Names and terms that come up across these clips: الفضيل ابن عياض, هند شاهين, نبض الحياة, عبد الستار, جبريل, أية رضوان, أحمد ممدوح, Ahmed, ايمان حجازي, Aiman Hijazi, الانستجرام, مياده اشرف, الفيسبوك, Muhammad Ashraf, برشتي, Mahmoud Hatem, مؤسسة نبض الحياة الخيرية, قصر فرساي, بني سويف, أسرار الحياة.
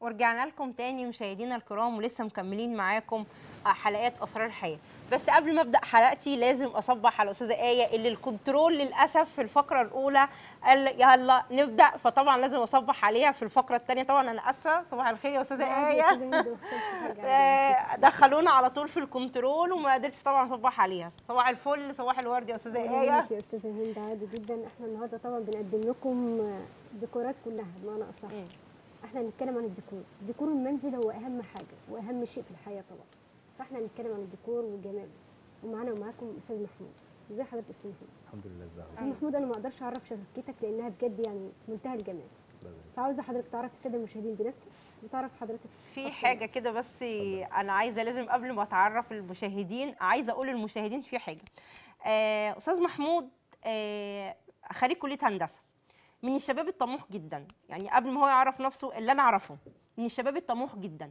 ورجعنا لكم تاني مشاهدينا الكرام، ولسه مكملين معاكم حلقات أسرار الحياة. بس قبل ما أبدأ حلقتي لازم أصبح على الأستاذة آية اللي الكنترول للأسف في الفقرة الأولى قال يلا نبدأ، فطبعا لازم أصبح عليها في الفقرة الثانية. طبعا أنا آسفة، صباح الخير يا أستاذة آية، دخلونا على طول في الكنترول وما قدرتش طبعا أصبح عليها. صباح الفل، صباح الورد يا أستاذة آية. يا أستاذة هند عادي جدا، احنا النهارده طبعا بنقدم لكم ديكورات كلها، بمعنى أصح احنا هنتكلم عن الديكور. ديكور المنزل هو أهم حاجة وأهم شيء في الحياة طبعا، فاحنا هنتكلم عن الديكور والجمال. ومعانا ومعاكم استاذ محمود. ازي حضرتك يا استاذ محمود؟ الحمد لله. ازي حضرتك؟ استاذ محمود انا ما اقدرش اعرف شبكتك لانها بجد يعني منتهى الجمال، فعاوزه حضرتك تعرف الساده المشاهدين بنفسك وتعرف حضرتك في حاجه كده. بس انا عايزه لازم قبل ما اتعرف المشاهدين عايزه اقول للمشاهدين في حاجه. استاذ محمود خريج كليه هندسه، من الشباب الطموح جدا، يعني قبل ما هو يعرف نفسه اللي انا اعرفه من الشباب الطموح جدا.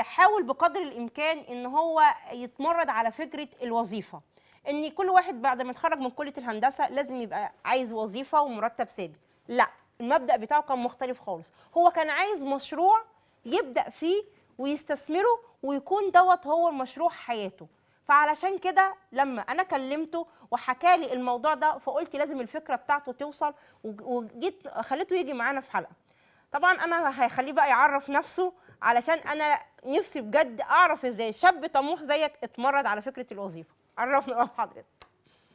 حاول بقدر الامكان ان هو يتمرد على فكره الوظيفه، ان كل واحد بعد ما يتخرج من كليه الهندسه لازم يبقى عايز وظيفه ومرتب ثابت. لا، المبدا بتاعه كان مختلف خالص، هو كان عايز مشروع يبدا فيه ويستثمره ويكون دوت هو مشروع حياته. فعلشان كده لما انا كلمته وحكى لي الموضوع ده فقلت لازم الفكره بتاعته توصل، وجيت خليته يجي معانا في حلقه. طبعا انا هخليه بقى يعرف نفسه علشان انا نفسي بجد اعرف ازاي شاب طموح زيك اتمرد على فكره الوظيفه. عرفنا بقى حضرتك.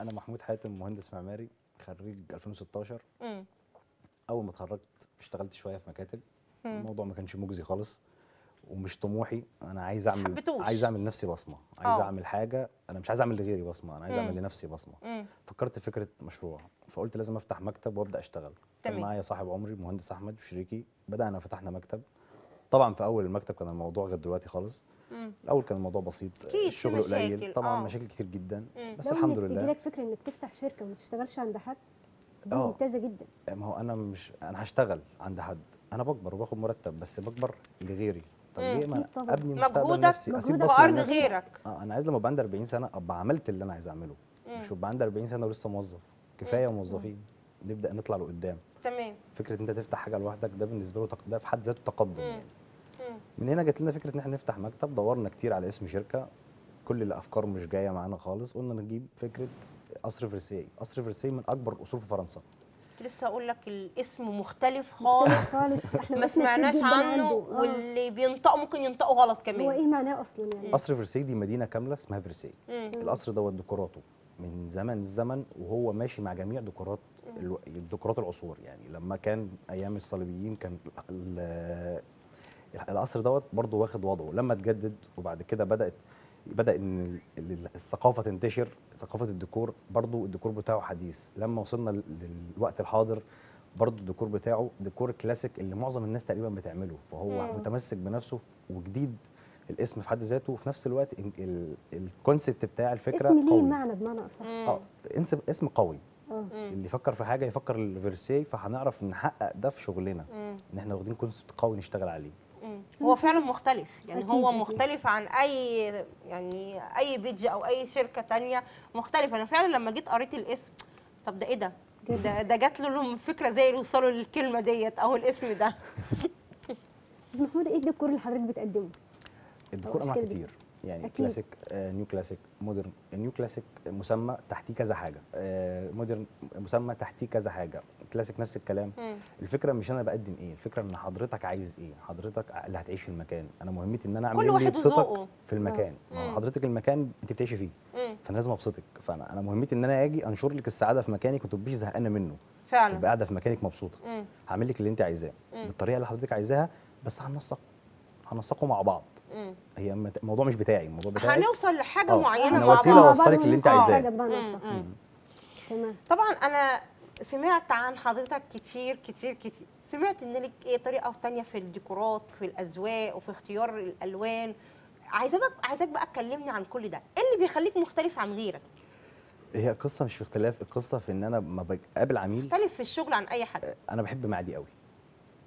انا محمود حاتم، مهندس معماري خريج 2016. اول ما اتخرجت اشتغلت شويه في مكاتب. الموضوع ما كانش مجزي خالص ومش طموحي. انا عايز اعمل حبتوش. عايز اعمل لنفسي بصمه، عايز اعمل حاجه، انا مش عايز اعمل لغيري بصمه، انا عايز اعمل لنفسي بصمه. فكرت فكره مشروع، فقلت لازم افتح مكتب وابدا اشتغل. كان معايا صاحب عمري مهندس احمد وشريكي، بدانا فتحنا مكتب. طبعا في اول المكتب كان الموضوع غير دلوقتي خالص. الاول كان الموضوع بسيط، الشغل قليل طبعا، مشاكل كتير جدا. بس الحمد لله تجيلك فكره انك تفتح شركه وما تشتغلش عند حد، دي ممتازه جدا. ما هو انا مش انا هشتغل عند حد، انا بكبر وباخد مرتب بس بكبر لغيري. طب ليه ما ابني مستقبل نفسي، اسيب بصمه غيرك؟ انا عايز لما ابقى عندي 40 سنه ابقى عملت اللي انا عايز اعمله، مش ابقى عندي 40 سنه ولسه موظف. كفايه موظفين، نبدا نطلع لقدام. تمام. فكره انت تفتح حاجه لوحدك ده بالنسبه له ده في حد ذاته تقدم يعني. من هنا جت لنا فكره ان احنا نفتح مكتب. دورنا كتير على اسم شركه، كل الافكار مش جايه معانا خالص. قلنا نجيب فكره قصر فرساي. قصر فرساي من اكبر القصور في فرنسا. لسه اقول لك الاسم مختلف خالص خالص، احنا ما سمعناش عنه، واللي بينطقه ممكن ينطقه غلط كمان. هو ايه معناه اصلا يعني؟ قصر فرساي دي مدينه كامله اسمها فرساي. القصر دوت ديكوراته من زمن الزمن وهو ماشي مع جميع ديكورات العصور. يعني لما كان ايام الصليبيين كان القصر دوت برضه واخد وضعه، لما اتجدد وبعد كده بدا ان الثقافه تنتشر، ثقافه الديكور برضه الديكور بتاعه حديث. لما وصلنا للوقت الحاضر برضه الديكور بتاعه ديكور كلاسيك اللي معظم الناس تقريبا بتعمله، فهو متمسك بنفسه وجديد. الاسم في حد ذاته، وفي نفس الوقت الكونسبت بتاع الفكره اسم ليه معنى، بمعنى اصح اسم قوي. اللي يفكر في حاجه يفكر الفيرساي، فهنعرف نحقق ده في شغلنا، ان احنا واخدين كونسبت قوي نشتغل عليه. هو فعلا مختلف يعني، هو مختلف عن اي يعني اي بيدج او اي شركه ثانيه مختلفه. انا فعلا لما جيت قريت الاسم، طب ده ايه ده؟ ده جات لهم فكره ازاي يوصلوا للكلمه ديت او الاسم ده. استاذ محمود، ايه الديكور اللي حضرتك بتقدمه؟ الديكور انواع كتير يعني أكيد. كلاسيك، نيو كلاسيك، مودرن. النيو كلاسيك مسمى تحتيه كذا حاجه، مودرن مسمى تحتيه كذا حاجه، كلاسيك نفس الكلام. الفكره مش انا بقدم ايه، الفكره ان حضرتك عايز ايه، حضرتك اللي هتعيش في المكان. انا مهمتي ان انا اعمل اللي يبسطك في المكان. حضرتك المكان انت بتعيشي فيه، فانا لازم ابسطك. فانا مهمتي ان انا اجي انشر لك السعاده في مكانك وتبقيش زهقانه منه، فعلا تبقى قاعده في مكانك مبسوطه. هعمل لك اللي انت عايزاه بالطريقه اللي حضرتك عايزاها، بس هننسقه مع بعض. هي الموضوع مش بتاعي، الموضوع بتاعك، هنوصل لحاجه معينه مع بعض، وسيله اوصلك اللي انت عايزاه. تمام. طبعا انا سمعت عن حضرتك كتير كتير كتير، سمعت ان لك ايه طريقه ثانيه في الديكورات وفي الاذواق وفي اختيار الالوان. عايزاك بقى تكلمني عن كل ده، ايه اللي بيخليك مختلف عن غيرك؟ هي القصه مش في اختلاف، القصه في ان انا ما بقابل عميل مختلف في الشغل عن اي حد. انا بحب معدي قوي.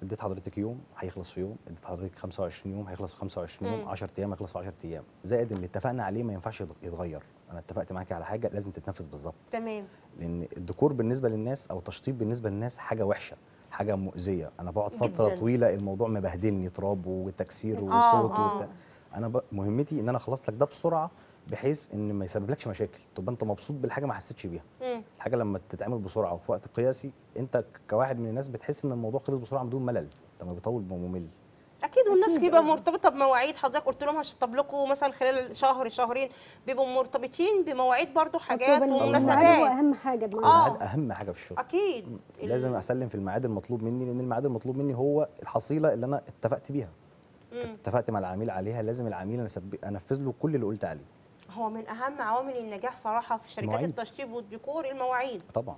اديت حضرتك يوم هيخلص في يوم، اديت حضرتك 25 يوم هيخلص في 25 يوم، 10 ايام هيخلص في 10 ايام، زائد اللي اتفقنا عليه ما ينفعش يتغير. انا اتفقت معاكي على حاجه لازم تتنفذ بالظبط. تمام. لان الديكور بالنسبه للناس او التشطيب بالنسبه للناس حاجه وحشه، حاجه مؤذيه. انا بقعد فتره جداً طويله الموضوع مبهدلني، تراب وتكسير وصوت وبتاع. انا مهمتي ان انا اخلص لك ده بسرعه بحيث ان ما يسببلكش مشاكل، تبقى انت مبسوط بالحاجه ما حسيتش بيها. الحاجه لما تتعمل بسرعه وفي وقت قياسي، انت كواحد من الناس بتحس ان الموضوع خلص بسرعه بدون ملل، لما بيطول ممل. اكيد، والناس بيبقى مرتبطه بمواعيد. حضرتك قلت لهم هشطب لكم مثلا خلال شهر شهرين، بيبقوا مرتبطين بمواعيد برضو، حاجات ومناسبات. هو اهم حاجه الميعاد، اهم حاجه في الشغل. اكيد لازم اسلم في الميعاد المطلوب مني، لان الميعاد المطلوب مني هو الحصيله اللي انا اتفقت بيها، اتفقت مع العميل عليها. لازم العميل انفذ له كل اللي قلت عليه. هو من اهم عوامل النجاح صراحه في شركات التشطيب والديكور المواعيد. طبعا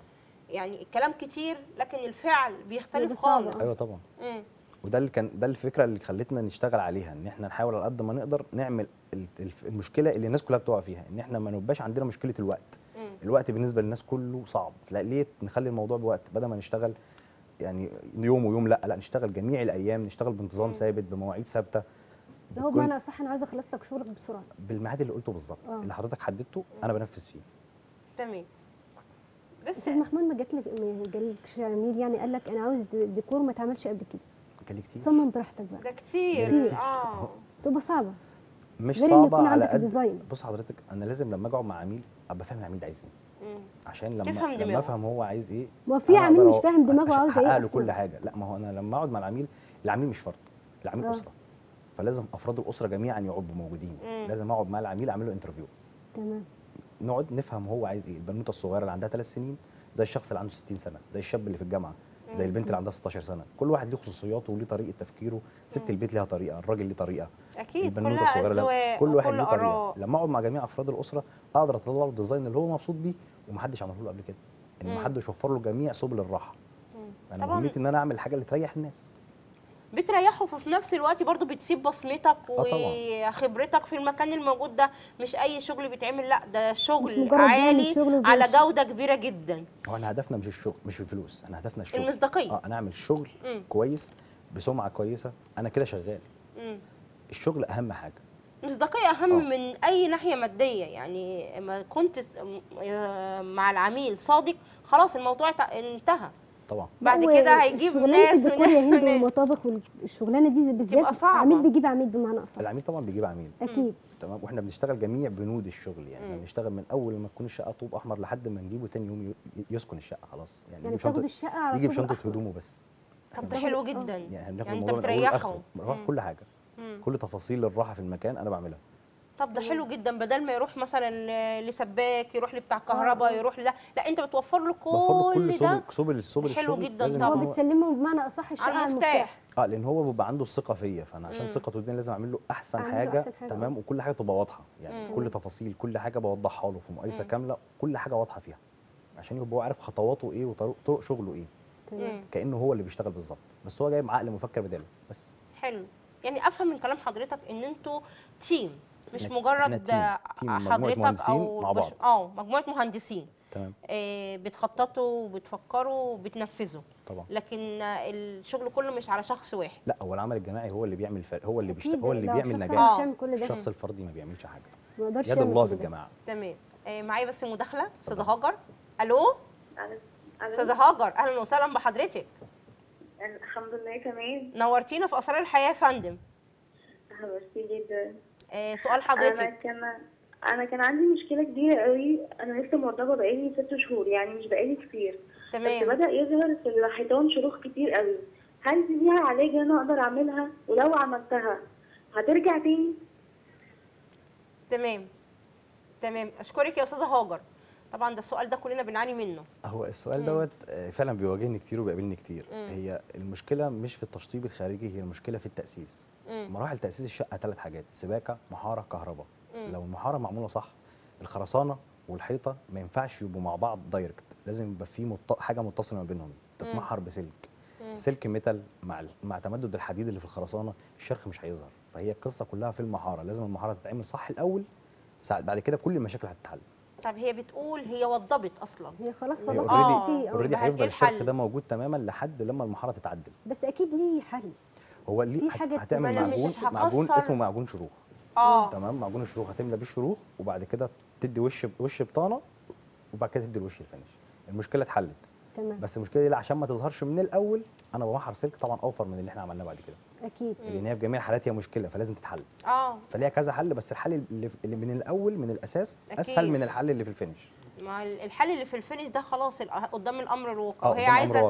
يعني الكلام كتير لكن الفعل بيختلف خالص. ايوه طبعا. وده اللي كان، ده الفكره اللي خلتنا نشتغل عليها، ان احنا نحاول على قد ما نقدر نعمل المشكله اللي الناس كلها بتقع فيها، ان احنا ما نبقاش عندنا مشكله الوقت. الوقت بالنسبه للناس كله صعب، لا ليه نخلي الموضوع بوقت بدل ما نشتغل يعني يوم ويوم، لا نشتغل جميع الايام، نشتغل بانتظام ثابت بمواعيد ثابته. لو بمعنى اصح انا عايزه اخلص لك شغلك بسرعه بالميعاد اللي قلته بالظبط، اللي حضرتك حددته انا بنفذ فيه. تمام. بس محمود ما جالكش عميل يعني قال لك انا عاوز ديكور ما اتعملش قبل كده؟ كان كتير. صمم براحتك بقى. ده كتير. تبقى صعبه. مش صعبه على قد. بص حضرتك، انا لازم لما اقعد مع عميل ابقى فاهم العميل ده عايز ايه، عشان لما افهم هو عايز ايه. ما في عميل مش فاهم دماغه عاوز ايه اصلا، كل حاجه. لا، ما هو انا لما اقعد مع العميل، العميل مش فرد، العميل اسره، فلازم افراد الاسره جميعا يبقوا موجودين. لازم اقعد مع العميل اعمل له انترفيو. تمام. نقعد نفهم هو عايز ايه. البنوته الصغيره اللي عندها 3 سنين زي الشخص اللي عنده 60 سنه، زي الشاب اللي في الجامعه، زي البنت اللي عندها 16 سنه، كل واحد ليه خصوصياته وليه طريقه تفكيره، ست البيت ليها طريقه، الراجل ليه طريقه، اكيد كلها أذواق، كل واحد ليه طريقه. لما اقعد مع جميع افراد الاسره اقدر اطلع له الديزاين اللي هو مبسوط بيه ومحدش عمله له قبل كده، ان محدش وفر له جميع سبل الراحه. انا مهمتي ان انا اعمل حاجه اللي تريح الناس، بتريحه، وفي نفس الوقت برضو بتسيب بصمتك وخبرتك في المكان الموجود ده. مش اي شغل بيتعمل، لا ده شغل عالي على جوده كبيره جدا. هو احنا هدفنا مش الشغل، مش الفلوس، احنا هدفنا الشغل، المصداقيه. انا اعمل شغل كويس بسمعه كويسه، انا كده شغال. الشغل اهم حاجه، مصداقيه اهم من اي ناحيه ماديه. يعني ما كنت مع العميل صادق، خلاص الموضوع انتهى. طبعا بعد كده هيجيب ناس من المطابخ، والشغلانه دي بالذات عميل بيجيب عميل، بمعنى اصح العميل طبعا بيجيب عميل. اكيد. تمام. واحنا بنشتغل جميع بنود الشغل، يعني احنا بنشتغل من اول ما تكون الشقه طوب احمر لحد ما نجيبه تاني يوم يسكن الشقه خلاص. يعني بتاخد الشقه على يجي بشنطه هدومه بس. طب ده حلو جدا. يعني انت بتريحه، كل حاجه، كل تفاصيل الراحه في المكان انا بعملها. طب ده حلو جدا، بدل ما يروح مثلا لسباك، يروح لبتاع كهرباء، يروح لده، لا انت بتوفر له كل ده. سبل الشغل حلو جدا طبعا. هو بتسلمه بمعنى اصح الشقه على المفتاح، لان هو بيبقى عنده الثقه فيا، فانا عشان ثقته دي لازم اعمل له احسن حاجه. تمام. وكل حاجه تبقى واضحه، يعني كل تفاصيل، كل حاجه بوضحها له في مقايسه كامله، كل حاجه واضحه فيها، عشان يبقى هو عارف خطواته ايه وطرق شغله ايه. تمام. كانه هو اللي بيشتغل بالظبط، بس هو جاي بعقل مفكر بداله بس. حلو. يعني افهم من كلام حضرتك ان انتوا تيم، مش مجرد حضرتك او مجموعه مهندسين. تمام. بتخططوا وبتفكروا وبتنفذوا طبعا، لكن الشغل كله مش على شخص واحد. لا، هو العمل الجماعي هو اللي بيعمل هو اللي بيعمل نجاح. الشخص الفردي ما بيعملش حاجه، يد الله في الجماعه. تمام. معايا بس مداخله. استاذه هاجر. الو. استاذه هاجر، اهلا وسهلا بحضرتك. الحمد لله، تمام. نورتينا في اسرار الحياه يا فندم. ميرسي جدا. سؤال حضرتك. انا كان عندي مشكله كبيره قوي. انا لسه مرضعه بقالي 6 شهور، يعني مش بقالي كتير. تمام. بس بدا يظهر في الحيطان شروخ كتير قوي. هل دي ليها علاج انا اقدر اعملها؟ ولو عملتها هترجع تاني؟ تمام. اشكرك يا استاذه هاجر. طبعا ده السؤال ده كلنا بنعاني منه. هو السؤال دوت فعلا بيواجهني كتير وبيقابلني كتير. هي المشكله مش في التشطيب الخارجي، هي المشكله في التاسيس. مراحل تاسيس الشقه 3 حاجات: سباكه، محاره، كهرباء. لو المحاره معموله صح، الخرسانه والحيطه ما ينفعش يبقوا مع بعض دايركت، لازم يبقى في حاجه متصله ما بينهم، تتمحر بسلك. سلك ميتال مع تمدد الحديد اللي في الخرسانه، الشرخ مش هيظهر. فهي القصه كلها في المحاره، لازم المحاره تتعمل صح الاول، بعد كده كل المشاكل هتتحل. طب ههي بتقول هي وضبت اصلا، هي خلاص اوريدي هيفضل الشرخ ده موجود تماما لحد لما المحاره تتعدل، بس اكيد ليه حل. هو ليه هتعمل معجون اسمه معجون شروخ. تمام. معجون الشروخ هتملى بيه الشروخ، وبعد كده تدي وش بطانه، وبعد كده تدي الوش الفينش. المشكله اتحلت. تمام. بس المشكله دي عشان ما تظهرش من الاول انا بروح ارسلك طبعا اوفر من اللي احنا عملناه بعد كده اكيد، لان هي في جميع الحالات هي مشكله فلازم تتحل. فليها كذا حل، بس الحل اللي من الاول من الاساس أكيد. اسهل من الحل اللي في الفينش. ما الحل اللي في الفينش ده خلاص قدام الامر الواقع، وهي عايزه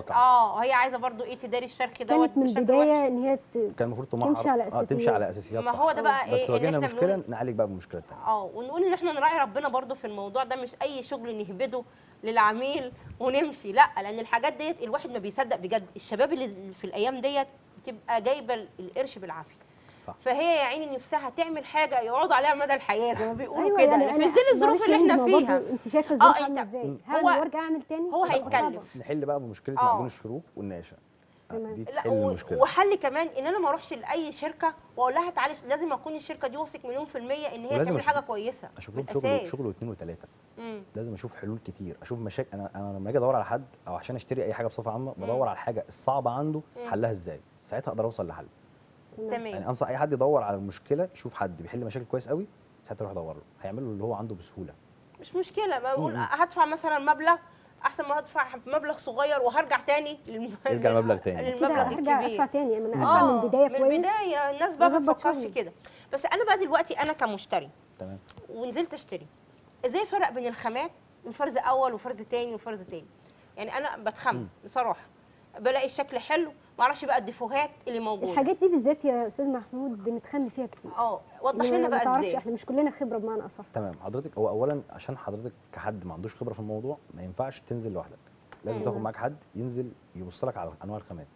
وهي عايزه برضو ايه تداري الشرخ دوت بشكل كانت من البدايه ان هي كان المفروض تمشي على اساسيات ما هو ده بقى ايه بس واجهنا مشكله نعالج بقى بالمشكله الثانيه ونقول ان احنا نراعي ربنا برضو في الموضوع ده، مش اي شغل نهبده للعميل ونمشي، لا، لان الحاجات ديت الواحد ما بيصدق بجد. الشباب اللي في الايام ديت بتبقى جايبه القرش بالعافيه صح. فهي يا عيني نفسها تعمل حاجه يقعدوا عليها مدى الحياه زي ما بيقولوا أيوة كده يعني في ظل الظروف اللي احنا فيها. انت شايفه الظروف عامله ازاي؟ هل وارجع اعمل تاني؟ هو هيتكلف. نحل بقى بمشكله مديون الشروق والنقاشه دي تحل المشكله. وحل كمان ان انا ما اروحش لاي شركه واقول لها تعالي، لازم اكون الشركه دي واثق مليون في الميه ان هي تعمل حاجه كويسه. اشوف لهم شغل واثنين وثلاثه، لازم اشوف حلول كتير، اشوف مشاكل. انا لما اجي ادور على حد او عشان اشتري اي حاجه بصفه عامه بدور على الحاجه الصعبه عنده حلها ازاي، ساعتها اقدر اوصل لحل. تمام. يعني انصح اي حد يدور على المشكله، يشوف حد بيحل مشاكل كويس قوي ساعتها يروح يدور له، هيعمل له اللي هو عنده بسهوله. مش مشكله، بقول هدفع مثلا مبلغ احسن ما هدفع مبلغ صغير وهرجع تاني يرجع مبلغ تاني للمبلغ الكبير. هرجع ادفع تاني من البدايه كويس. من البدايه الناس بقى ما بتفكرش كده. بس انا بقى دلوقتي انا كمشتري تمام ونزلت اشتري، ازاي فرق بين الخامات من فرز اول وفرز تاني وفرز تاني؟ يعني انا بتخم بصراحه، بلاقي الشكل حلو، معرفش بقى الديفوهات اللي موجوده. الحاجات دي بالذات يا استاذ محمود بنتخم فيها كتير. وضح لنا بقى ازاي. احنا مش كلنا خبره بمعنى اصح. تمام حضرتك، هو اولا عشان حضرتك كحد ما عندوش خبره في الموضوع ما ينفعش تنزل لوحدك، لازم تاخد معاك حد ينزل يبص لك على انواع الخامات.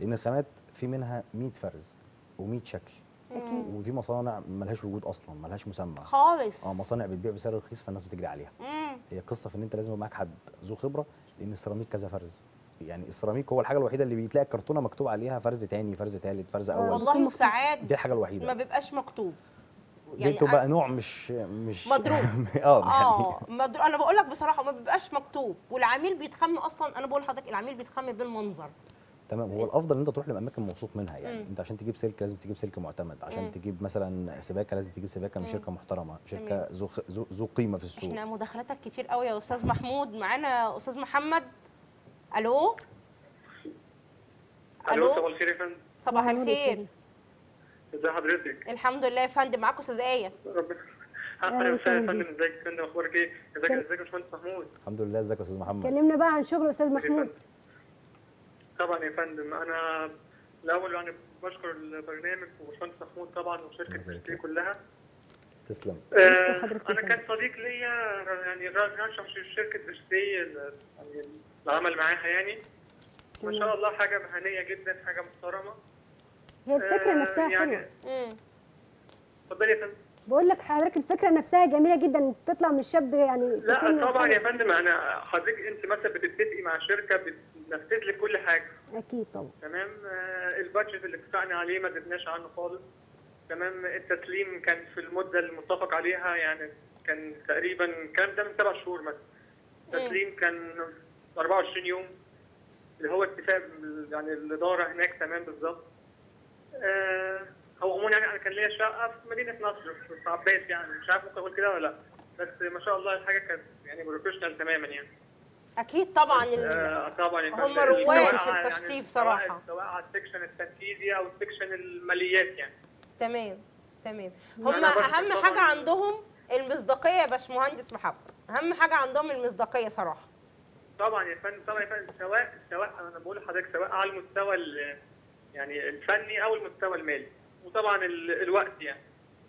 لان الخامات في منها 100 فرز و100 شكل. اكيد. وفي مصانع مالهاش وجود اصلا، مالهاش مسمى خالص. مصانع بتبيع بسعر رخيص فالناس بتجري عليها. هي القصه في ان انت لازم معاك حد ذو خبره، لان السيراميك كذا فرز. يعني السيراميك هو الحاجه الوحيده اللي بتلاقي الكرتونه مكتوب عليها فرز تاني فرز تالت فرز اول. والله ساعات دي الحاجه الوحيده ما بيبقاش مكتوب، يعني بتبقى نوع مش مضروب. يعني انا بقول لك بصراحه ما بيبقاش مكتوب، والعميل بيتخم اصلا. انا بقول لحضرتك العميل بيتخم بالمنظر. تمام. هو الافضل ان انت تروح لاماكن موثوق منها. يعني انت عشان تجيب سلك لازم تجيب سلك معتمد، عشان تجيب مثلا سباكه لازم تجيب سباكه من شركه محترمه، شركه ذو قيمه في السوق. احنا مداخلاتك كتير قوي يا استاذ محمود. معانا استاذ محمد. الو الو. صباح الخير يا فندم. صباح الخير. ازي حضرتك؟ الحمد لله يا فندم. معاكم استاذ ايه. اهلا وسهلا يا فندم. ازيك يا فندم؟ اخبارك ايه؟ ازيك يا باشمهندس محمود؟ الحمد لله. ازيك يا استاذ محمد؟ كلمنا بقى عن شغل استاذ محمود. طبعا يا فندم انا الاول يعني بشكر البرنامج وباشمهندس محمود طبعا وشركه برشتي كلها. تسلم. انا كان صديق ليا يعني رشح شركه برشتي يعني العمل معاها، يعني ما شاء الله حاجه مهنيه جدا، حاجه محترمه. هي الفكره نفسها يعني حلوه. اتفضلي يا فندم. بقول لك حضرتك الفكره نفسها جميله جدا، بتطلع من الشاب يعني. لا طبعا يا فندم، انا حضرتك انت مثلا بتتفقي مع شركه بتنفذ لك كل حاجه. اكيد طبعا. تمام. البادجت اللي اتفقنا عليه ما زدناش عنه خالص. تمام. التسليم كان في المده المتفق عليها، يعني كان تقريبا الكلام ده من 7 شهور مثلا. التسليم كان 24 يوم اللي هو اتفاق يعني الاداره هناك. تمام بالظبط. هو عموما يعني انا كان ليا شقه في مدينه نصر في عباس، يعني مش عارف ممكن اقول كده ولا لا، بس ما شاء الله الحاجه كانت يعني بروفيشنال تماما يعني. اكيد طبعا. طبعا هم رواد في التشطيب صراحه، يعني سواء على السكشن التنفيذي او السكشن الماليات يعني. تمام تمام. هم اهم حاجه عندهم المصداقيه يا باشمهندس محمد. اهم حاجه عندهم المصداقيه صراحه. طبعا يا فندم. طبعا يا فندم. سواء انا بقول لحضرتك سواء على المستوى يعني الفني او المستوى المالي، وطبعا الوقت يعني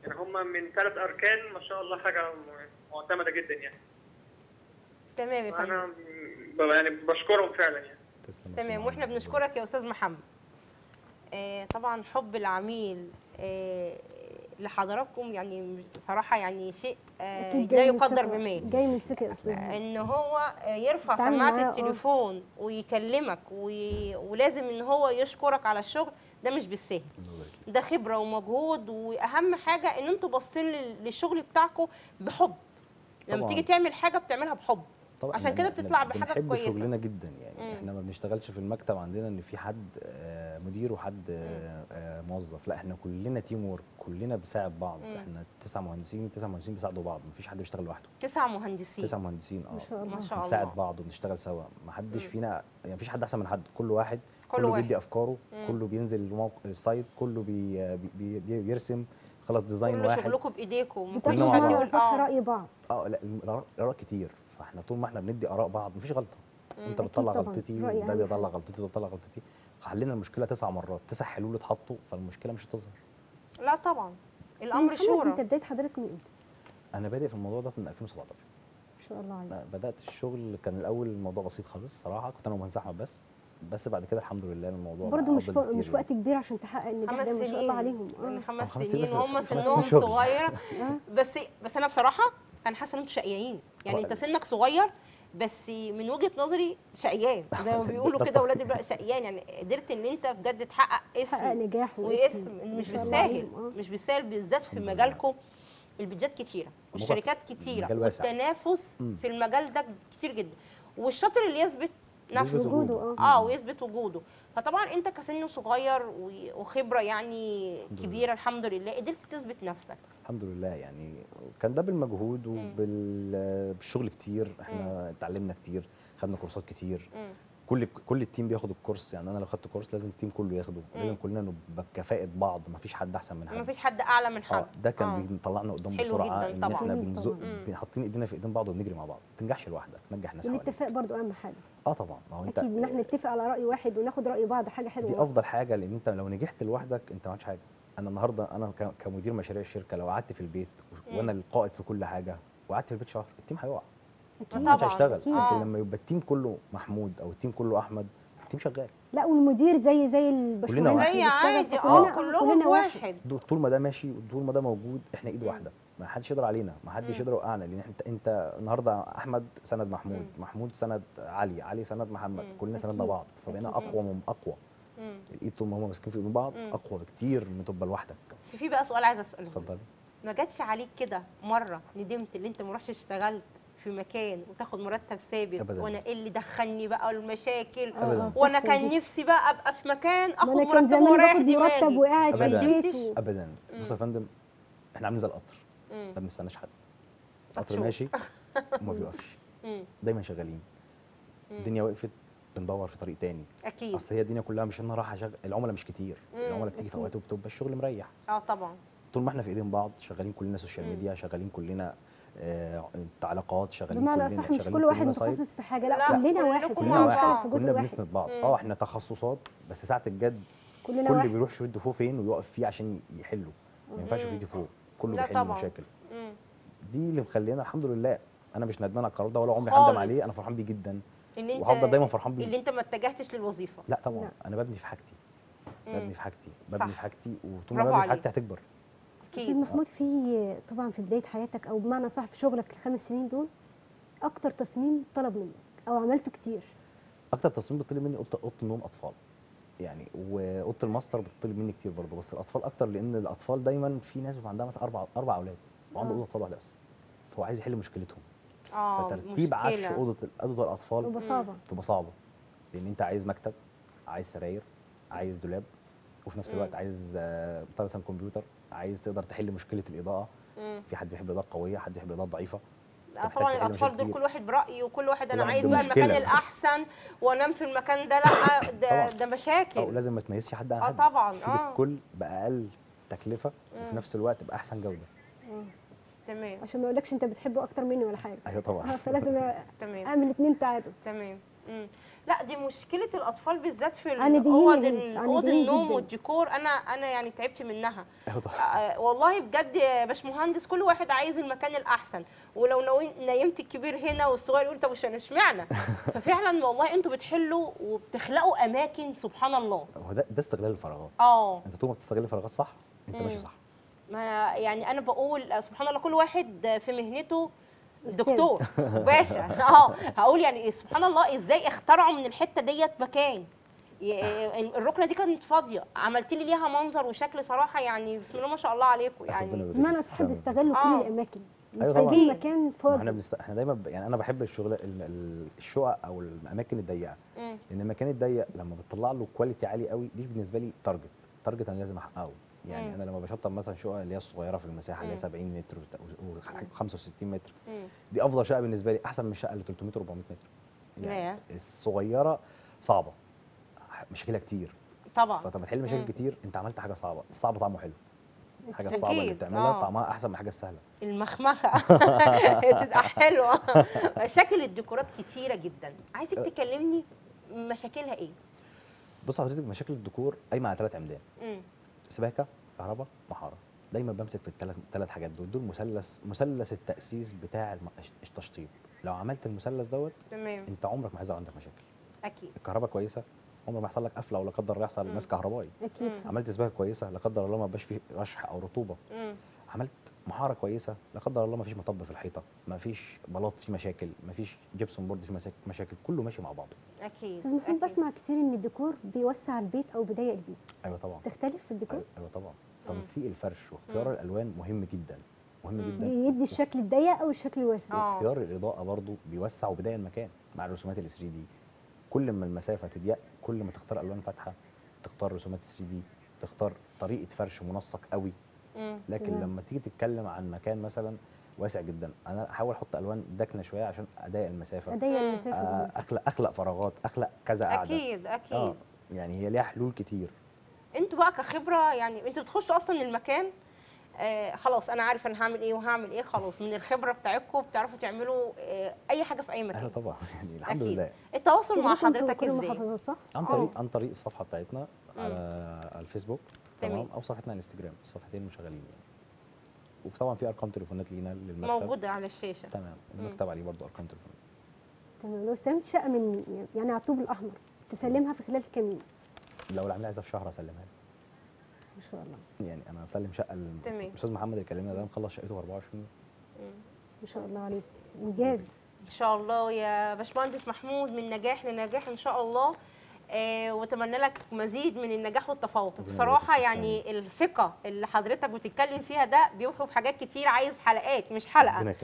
هم من 3 اركان ما شاء الله حاجه معتمده جدا يعني. تمام يا فندم. انا يعني بشكرهم فعلا يعني. تمام. واحنا بنشكرك يا استاذ محمد. طبعا حب العميل لحضراتكم يعني صراحه يعني شيء لا يقدر بمال. جاي من السكه يا استاذ، ان هو يرفع سماعه التليفون ويكلمك ولازم ان هو يشكرك على الشغل ده، مش بالسهل. ده خبره ومجهود، واهم حاجه ان انتوا باصين للشغل بتاعكم بحب. لما تيجي تعمل حاجه بتعملها بحب، طبعا عشان كده بتطلع بحاجه كويسه. احنا شغلنا جدا يعني احنا ما بنشتغلش في المكتب عندنا ان في حد مدير وحد موظف، لا احنا كلنا تيم وورك، كلنا بنساعد بعض. احنا 9 مهندسين، 9 مهندسين بيساعدوا بعض، ما فيش حد بيشتغل لوحده. 9 مهندسين 9 مهندسين اه ما شاء الله، بنساعد بعض وبنشتغل سوا، ما حدش فينا يعني ما فيش حد احسن من حد، كل واحد كله بيدي افكاره، كله بينزل السايت، كله بيرسم خلاص ديزاين واحد، كلكم بايديكم، بتاخدوا رأي صح راي بعض. لا الاراء كتير، فاحنا طول ما احنا بندي اراء بعض مفيش غلطه. انت بتطلع غلطتي وده بيطلع غلطتي وده بيطلع غلطتي، حلينا المشكله 9 مرات، 9 حلول اتحطوا، فالمشكله مش هتظهر. لا طبعا الامر شورى. انت بديت حضرتك من امتى؟ انا بادئ في الموضوع ده من 2017. ما شاء الله عليك. بدات الشغل كان الاول الموضوع بسيط خالص صراحه، كنت انا ومهندس احمد بس بعد كده الحمد لله الموضوع برضه مش وقت كبير عشان تحقق النجاح ده ما شاء الله عليهم. 5 سنين وهم سنهم صغير. بس انا بصراحه انا حاسه ان انتوا شقيانين يعني. انت سنك صغير بس من وجهه نظري شقيان زي ما بيقولوا كده اولاد دلوقتي شقيان يعني. قدرت ان انت بجد تحقق نجاح واسم مش بالساهل، مش بالساهل بالذات في مجالكم. البيدجات كتيره والشركات كتيره والتنافس في المجال ده كتير جدا، والشاطر اللي يثبت نفسه وجوده ويثبت وجوده. فطبعا انت كسن صغير وخبره يعني كبيره الحمد لله قدرت تثبت نفسك الحمد لله يعني. كان ده بالمجهود وبالشغل كتير، احنا اتعلمنا كتير، خدنا كورسات كتير. كل التيم بياخد الكورس يعني، انا لو خدت كورس لازم التيم كله ياخده، لازم كلنا نبقى بكفاءه بعض، مفيش حد احسن من حد، مفيش حد اعلى من حد. ده كان بيطلعنا قدام بسرعه ان احنا بنزق حاطين ايدينا في ايدين بعض وبنجري مع بعض. ما تنجحش لوحدك، نجح ناس حواليك. الاتفاق برضو اهم حاجه. طبعا اكيد ان احنا نتفق على راي واحد وناخد راي بعض حاجه حلوه دي افضل حاجه، لان انت لو نجحت لوحدك انت ما عملتش حاجه. انا النهارده انا كمدير مشاريع الشركه لو قعدت في البيت وانا القائد في كل حاجه وقعدت في البيت شهر التيم هيقع طبعا. مش هشتغل. لكن لما يبقى التيم كله محمود او التيم كله احمد التيم شغال. لا والمدير زي البشمهندس زي عادي كلنا واحد. طول ما ده ماشي وطول ما ده موجود احنا ايد واحده، ما حدش يقدر علينا، ما حدش يقدر يوقعنا. لان انت النهارده احمد سند محمود، محمود سند علي، علي سند محمد، كلنا سندنا بعض، فبقينا اقوى من اقوى. الايد طول ما هم ماسكين في ايد بعض اقوى بكتير من تبقى لوحدك. بس في بقى سؤال عايز اساله، اتفضلي. ما جاتش عليك كده مره ندمت ان انت ما رحتش اشتغلت في مكان وتاخد مرتب ثابت؟ وانا ايه اللي دخلني بقى المشاكل؟ وانا كان نفسي بقى ابقى في مكان اخد مرتب ورايح دماغي. مرتب وقاعد في البيت ابدا. بص يا فندم احنا عاملين زي القطر، ما بنستناش حد، القطر ماشي وما بيوقفش، دايما شغالين. الدنيا وقفت بندور في طريق تاني اكيد، اصل هي الدنيا كلها مش انا رايح اشغل. العملاء مش كتير، العملاء بتيجي في اوقات وبتبقى الشغل مريح. طبعا طول ما احنا في ايدين بعض شغالين كلنا سوشيال ميديا، شغالين كلنا تعليقات، شغالين كلنا. صح، مش كل واحد متخصص في حاجه، لا كلنا واحد، كلنا بنشتغل في جزء واحد، بنسند بعض. احنا تخصصات بس ساعه الجد كلنا واحد. كل بيروح يشوف الدفوع فين ويقف فيه عشان يحله، ما ينفعش يدي فوق، كله بيحل مشاكل. دي اللي مخلينا الحمد لله انا مش ندمان على القرار ده ولا عمري هندم عليه. انا فرحان بيه جدا وهفضل دايما فرحان بيه. اللي انت ما اتجهتش للوظيفه؟ لا طبعا، انا ببني في حاجتي، وطول ما ببني في حاجتي هتكبر. أكيد محمود، في طبعا في بداية حياتك أو بمعنى صح في شغلك ال5 سنين دول أكتر تصميم طلب منك أو عملته كتير؟ أكتر تصميم بتطلب مني أوضة النوم أطفال يعني، وأوضة الماستر بتطلب مني كتير برضه، بس الأطفال أكتر، لأن الأطفال دايما في ناس بيبقى عندها مثلا 4 أولاد وعنده أوضة أطفال واحدة بس، فهو عايز يحل مشكلتهم. فترتيب عفش أوضة الأطفال بتبقى صعبة، لأن أنت عايز مكتب، عايز سراير، عايز دولاب، وفي نفس الوقت عايز مثلا كمبيوتر، عايز تقدر تحل مشكله الاضاءه. في حد بيحب الاضاءه قويه، حد بيحب الاضاءه ضعيفه. طبعا الاطفال دول كل واحد برايه، وكل واحد انا عايز بقى المكان الاحسن وانام في المكان ده. لا ده مشاكل. لازم ما تميزش حد عن حد. طبعا الكل باقل تكلفه وفي نفس الوقت باحسن جوده. تمام، عشان ما اقولكش انت بتحبه اكتر مني ولا حاجه. ايوه طبعا، فلازم اعمل 2 تعادل. تمام. لا دي مشكله الاطفال بالذات في اوض النوم والديكور. انا يعني تعبت منها. والله بجد يا باشمهندس كل واحد عايز المكان الاحسن، ولو نيمت الكبير هنا والصغير يقول طب اشمعنى. ففعلا والله انتوا بتحلوا وبتخلقوا اماكن سبحان الله. هو ده استغلال الفراغات. انت طول ما بتستغل الفراغات صح انت ماشي صح. ما يعني انا بقول سبحان الله كل واحد في مهنته دكتور وباشا. هقول يعني سبحان الله ازاي اخترعوا من الحته ديت مكان. الركنه دي كانت فاضيه، عملت لي ليها منظر وشكل صراحه يعني بسم الله ما شاء الله عليكم يعني. ما انا صاحب استغلوا كل الاماكن. أيوة مكان فاضي. احنا دايما يعني انا بحب الشغل الشقق او الاماكن الضيقه، لان المكان الضيق لما بتطلع له كواليتي عالي قوي دي بالنسبه لي تارجت انا لازم احققه. يعني انا لما بشطب مثلا شقه اللي هي الصغيره في المساحه اللي هي 70 متر و65 متر، دي افضل شقه بالنسبه لي، احسن من الشقه اللي 300 و400 متر. يعني الصغيره صعبه مشاكلها كتير طبعا، فلما تحل مشاكل كتير انت عملت حاجه صعبه، الصعب طعمه حلو، الحاجه الصعبه اللي بتعملها طعمها احسن من الحاجه السهله، المخمخه تبقى حلوه. مشاكل الديكورات كتيره جدا، عايزك تكلمني مشاكلها ايه؟ بص حضرتك، مشاكل الديكور قايمه على 3 عمدان، سباكه، كهرباء، محاره. دايما بمسك في الثلاث حاجات دول مثلث التاسيس بتاع التشطيب. لو عملت المثلث دوت تمام انت عمرك ما هيظهر عندك مشاكل. اكيد الكهرباء كويسه عمر ما يحصل لك قفله ولا قدر الله يحصل لناس كهربائي. اكيد عملت سباكه كويسه لا قدر الله ما بقاش فيه رشح او رطوبه. عملت محاره كويسه لا قدر الله ما فيش مطب في الحيطه، ما فيش بلاط فيه مشاكل، ما فيش جبسون بورد فيه مشاكل، كله ماشي مع بعضه. اكيد استاذ محمود، بسمع كتير ان الديكور بيوسع البيت او بيضيق البيت. ايوه طبعا. تختلف في الديكور؟ ايوه طبعا. تنسيق الفرش واختيار الالوان مهم جدا، مهم جدا، بيدي الشكل الضيق او الشكل الواسع. واختيار الاضاءه برضو بيوسع وبيضيق المكان مع الرسومات ال 3 دي. كل ما المسافه تضيق كل ما تختار الوان فاتحه، تختار رسومات 3 دي، تختار طريقه فرش منسق قوي. لكن لما تيجي تتكلم عن مكان مثلا واسع جدا، انا احاول احط الوان داكنه شويه عشان اضيق المسافه، اخلق فراغات، اخلق كذا قاعده. اكيد اكيد. يعني هي ليها حلول كتير. انتوا بقى كخبره، يعني انتوا بتخشوا اصلا المكان خلاص انا عارف انا هعمل ايه وهعمل ايه، خلاص من الخبره بتاعتكم بتعرفوا تعملوا اي حاجه في اي مكان. طبعا يعني الحمد لله. التواصل مع حضرتك ازاي؟ محافظات صح؟ عن طريق الصفحه بتاعتنا على الفيسبوك تمام، او صفحتنا على الانستجرام، الصفحتين مشغلين يعني. وطبعا في ارقام تليفونات لينا للمكتب موجوده على الشاشه. تمام المكتب عليه برضه ارقام تليفونات. تمام. لو استلمت شقه من يعني على الطوب الاحمر تسلمها في خلال كام يوم؟ لو العميل عايزها في شهر اسلمها له ان شاء الله. يعني انا اسلم شقه الاستاذ محمد اللي كلمنا ده مخلص شقته في 24 يوم. ما شاء الله عليك، انجاز. ان شاء الله يا باشمهندس محمود، من نجاح لنجاح ان شاء الله، واتمنى لك مزيد من النجاح والتفوق. بصراحه يعني الثقه اللي حضرتك بتتكلم فيها ده بيوحوا بحاجات كتير، عايز حلقات مش حلقه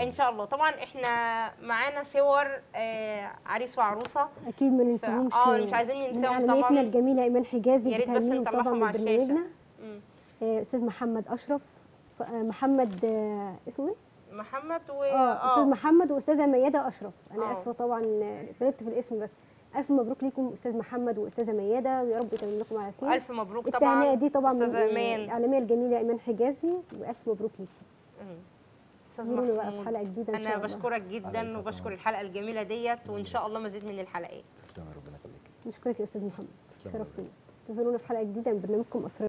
ان شاء الله. طبعا احنا معانا صور عريس وعروسه اكيد ما ننساهمش، مش عايزين ننساهم طبعا. معلوماتنا الجميله ايمان حجازي، يا ريت بس نطلعهم على الشاشه. استاذ محمد اشرف، محمد اسمه ايه؟ محمد و استاذ محمد واستاذه مياده اشرف. انا اسفه طبعا غلطت في الاسم، بس ألف مبروك ليكم أستاذ محمد وأستاذة ميادة، ويا رب يتمم لكم على خير. ألف مبروك طبعا. التهنئة دي طبعا الإعلامية الجميلة إيمان حجازي، وألف مبروك ليكم. أستاذ محمود حلقة جديدة، أنا بشكرك جدا وبشكر الحلقة الجميلة ديت، وإن شاء الله مزيد من الحلقات. تسلمي، ربنا يخليكي. بشكرك يا أستاذ محمد، شرفتينا. انتظرونا في حلقة جديدة من برنامجكم أسرار